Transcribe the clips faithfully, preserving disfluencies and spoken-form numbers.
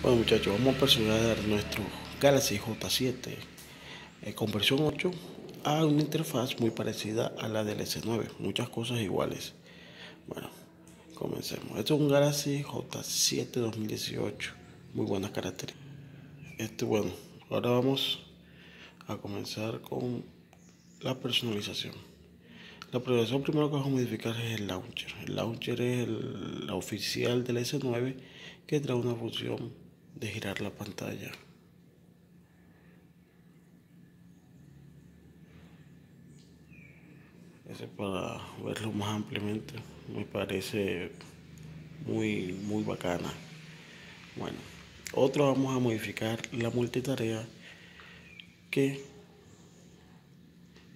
Bueno muchachos, vamos a personalizar nuestro Galaxy J siete eh, con versión ocho a una interfaz muy parecida a la del S nueve, muchas cosas iguales. Bueno, comencemos. Este es un Galaxy J siete dos mil dieciocho, muy buenas características. Este, bueno, ahora vamos a comenzar con la personalización. La progresión primero que vamos a modificar es el launcher. El launcher es el, la oficial del S nueve, que trae una función de girar la pantalla. Ese para verlo más ampliamente, me parece muy, muy bacana. Bueno, otro vamos a modificar la multitarea, que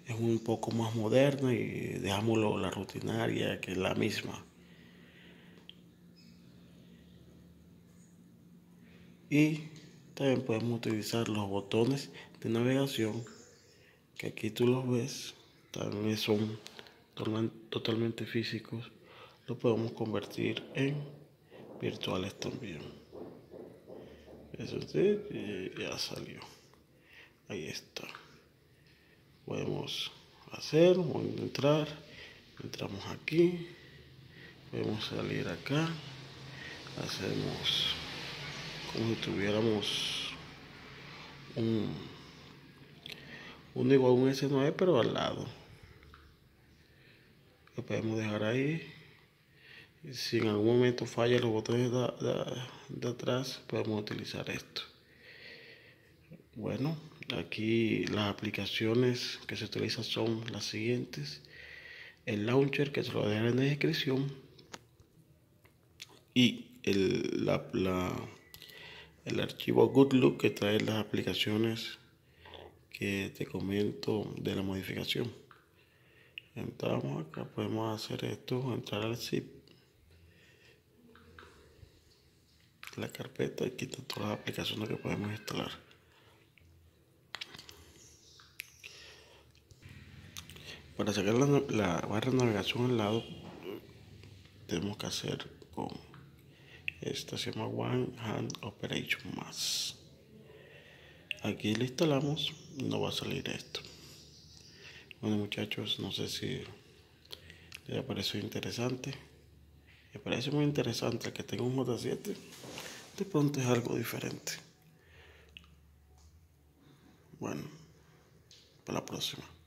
es un poco más moderna y dejámoslo la rutinaria, que es la misma. Y también podemos utilizar los botones de navegación, que aquí tú los ves, también son totalmente físicos, los podemos convertir en virtuales también. Eso sí, ya salió, ahí está. Podemos hacer, vamos a entrar, entramos aquí, podemos salir acá, hacemos como si tuviéramos un, un igual a un S nueve pero al lado. Lo podemos dejar ahí, y si en algún momento falla los botones de, de, de atrás, podemos utilizar esto. Bueno, aquí las aplicaciones que se utilizan son las siguientes: el launcher, que se lo dejan en la descripción, y el, la, la, el archivo Good Lock, que trae las aplicaciones que te comento de la modificación. Entramos acá, podemos hacer esto, entrar al zip, la carpeta, y quitar todas las aplicaciones que podemos instalar. Para sacar la, la barra de navegación al lado, tenemos que hacer con esta, se llama One Hand Operation Mass. Aquí le instalamos, no va a salir esto. Bueno muchachos, no sé si les pareció interesante. Me parece muy interesante que tenga un J siete, de pronto es algo diferente. Bueno, para la próxima.